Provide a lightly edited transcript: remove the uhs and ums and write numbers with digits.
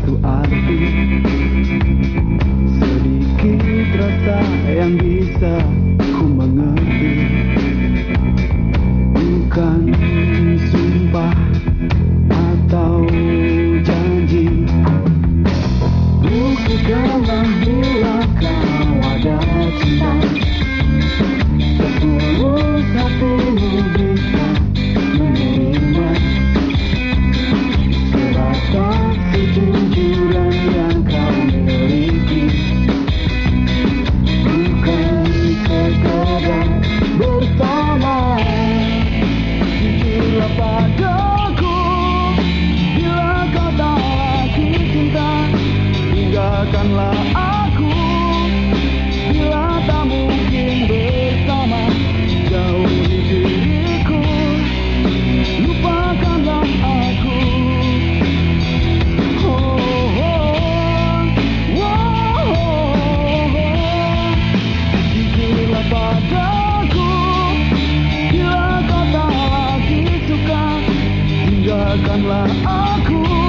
waktu aku sedikit rasa yang bisa ku mengerti, bukan sumpah atau janji. Bukanlah bila kau ada cinta, setulus hatimu bisa menerima sebatas kejujuran yang kau miliki. Bukan sekadar bersama, jujurlah padaku bila kau tak lagi cinta. Tinggalkanlah aku bila tak mungkin bersama. Jauhi diriku, lupakanlah aku. Jujurlah padaku bila kau tak lagi suka. Tinggalkanlah aku.